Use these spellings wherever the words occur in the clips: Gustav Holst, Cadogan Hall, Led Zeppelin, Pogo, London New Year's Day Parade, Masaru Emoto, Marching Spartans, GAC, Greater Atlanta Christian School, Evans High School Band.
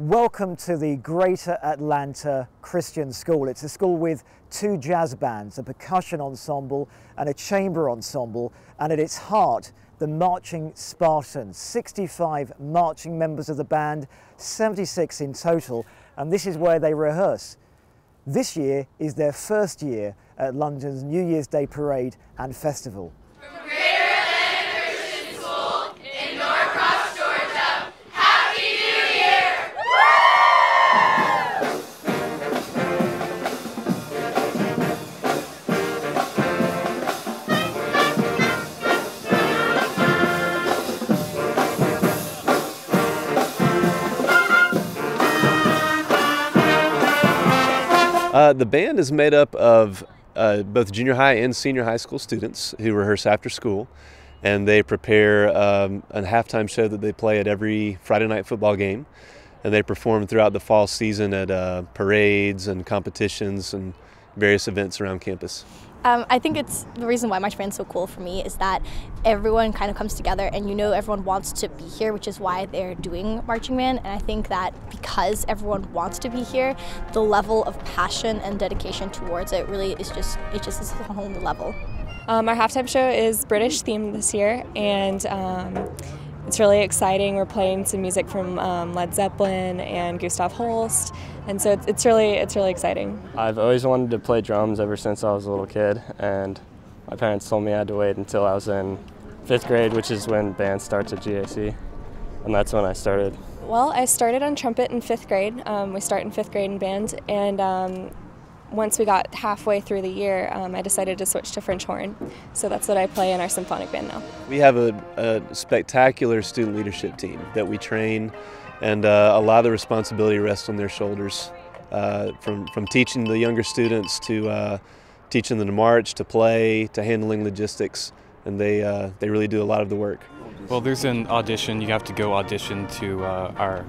Welcome to the Greater Atlanta Christian School. It's a school with two jazz bands, a percussion ensemble and a chamber ensemble, and at its heart, the Marching Spartans. 65 marching members of the band, 76 in total, and this is where they rehearse. This year is their first year at London's New Year's Day Parade and Festival. The band is made up of both junior high and senior high school students who rehearse after school, and they prepare a halftime show that they play at every Friday night football game, and they perform throughout the fall season at parades and competitions and various events around campus. I think it's the reason why March Band's so cool for me is that everyone kind of comes together, and you know everyone wants to be here, which is why they're doing Marching Band. And I think that because everyone wants to be here, the level of passion and dedication towards it really is just a whole new level. Our halftime show is British themed this year, and it's really exciting. We're playing some music from Led Zeppelin and Gustav Holst, and so it's really exciting. I've always wanted to play drums ever since I was a little kid, and my parents told me I had to wait until I was in 5th grade, which is when band starts at GAC, and that's when I started. Well, I started on trumpet in 5th grade. We start in 5th grade in band, and once we got halfway through the year, I decided to switch to French horn. So that's what I play in our symphonic band now. We have a spectacular student leadership team that we train, and a lot of the responsibility rests on their shoulders, from teaching the younger students to teaching them to march, to play, to handling logistics, and they really do a lot of the work. Well, there's an audition. You have to go audition to our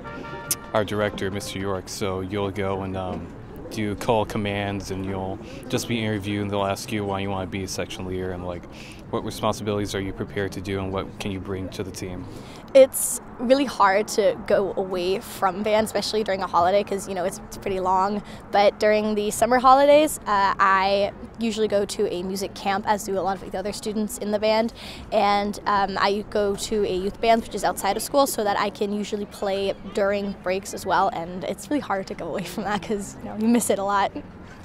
director, Mr. York, so you'll go and do call commands, and you'll just be interviewed, and they'll ask you why you want to be a section leader and like what responsibilities are you prepared to do and what can you bring to the team. It's really hard to go away from band, especially during a holiday, because you know it's pretty long, but during the summer holidays I usually go to a music camp, as do a lot of the other students in the band, and I go to a youth band, which is outside of school, so that I can usually play during breaks as well, and it's really hard to go away from that because you know, you miss it a lot.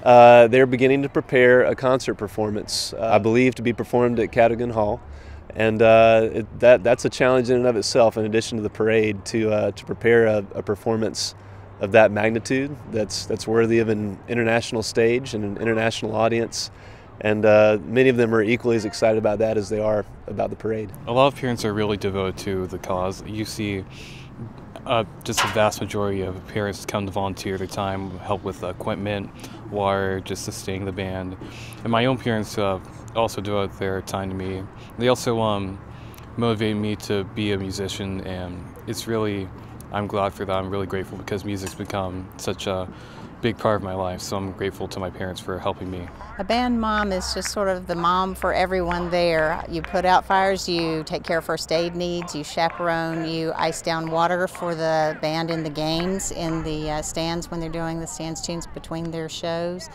They're beginning to prepare a concert performance, I believe to be performed at Cadogan Hall, and that's a challenge in and of itself, in addition to the parade, to prepare a performance of that magnitude that's worthy of an international stage and an international audience, and many of them are equally as excited about that as they are about the parade. A lot of parents are really devoted to the cause. You see just the vast majority of parents come to volunteer their time, help with equipment, water, just sustaining the band. And my own parents also devote their time to me. They also motivate me to be a musician, and it's really, I'm glad for that. I'm really grateful because music's become such a big part of my life, so I'm grateful to my parents for helping me. A band mom is just sort of the mom for everyone there. You put out fires, you take care of first aid needs, you chaperone, you ice down water for the band in the games, in the stands when they're doing the stands tunes between their shows.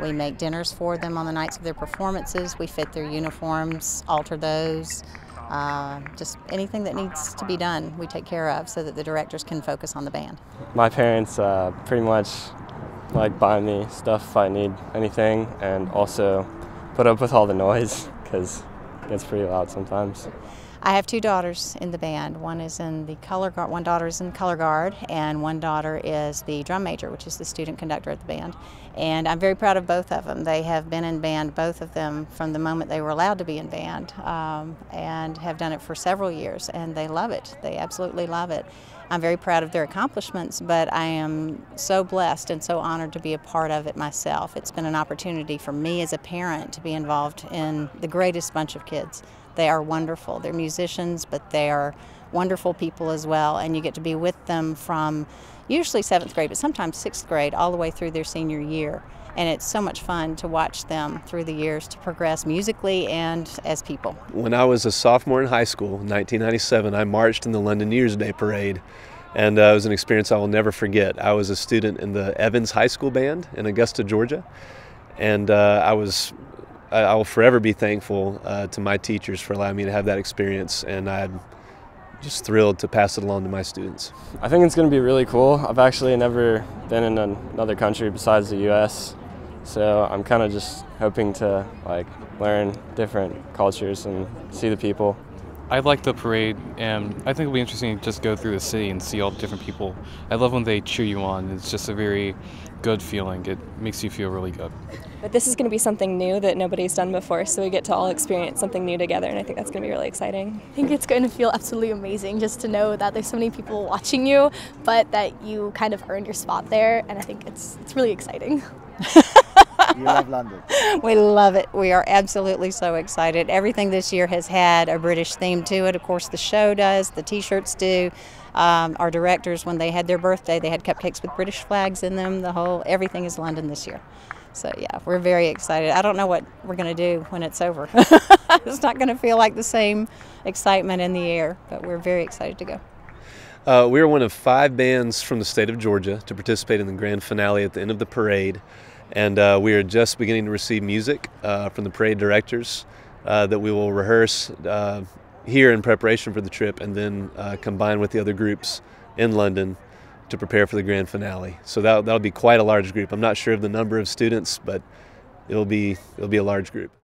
We make dinners for them on the nights of their performances. We fit their uniforms, alter those. Just anything that needs to be done, we take care of so that the directors can focus on the band. My parents pretty much like buy me stuff if I need anything, and also put up with all the noise because it gets pretty loud sometimes. I have two daughters in the band. One daughter is in the color guard, and one daughter is the drum major, which is the student conductor at the band. And I'm very proud of both of them. They have been in band, both of them, from the moment they were allowed to be in band, and have done it for several years. And they love it. They absolutely love it. I'm very proud of their accomplishments, but I am so blessed and so honored to be a part of it myself. It's been an opportunity for me as a parent to be involved in the greatest bunch of kids. They are wonderful. They're musicians, but they are wonderful people as well, and you get to be with them from usually 7th grade, but sometimes 6th grade, all the way through their senior year. And it's so much fun to watch them through the years to progress musically and as people. When I was a sophomore in high school in 1997, I marched in the London New Year's Day Parade, And it was an experience I will never forget. I was a student in the Evans High School Band in Augusta, Georgia. And I will forever be thankful to my teachers for allowing me to have that experience. And I'm just thrilled to pass it along to my students. I think it's going to be really cool. I've actually never been in another country besides the U.S. So I'm kind of just hoping to learn different cultures and see the people. I like the parade, and I think it'll be interesting to just go through the city and see all the different people. I love when they cheer you on. It's just a very good feeling. It makes you feel really good. But this is going to be something new that nobody's done before, so we get to all experience something new together, and I think that's going to be really exciting. I think it's going to feel absolutely amazing just to know that there's so many people watching you, but that you kind of earned your spot there, and I think it's really exciting. You love London. We love it. We are absolutely so excited. Everything this year has had a British theme to it. Of course, the show does, the t-shirts do. Our directors, when they had their birthday, they had cupcakes with British flags in them. Everything is London this year. So yeah, we're very excited. I don't know what we're going to do when it's over. It's not going to feel like the same excitement in the air, but we're very excited to go. We are one of 5 bands from the state of Georgia to participate in the grand finale at the end of the parade. And we are just beginning to receive music from the parade directors that we will rehearse here in preparation for the trip, and then combine with the other groups in London to prepare for the grand finale. So that'll be quite a large group. I'm not sure of the number of students, but it'll be a large group.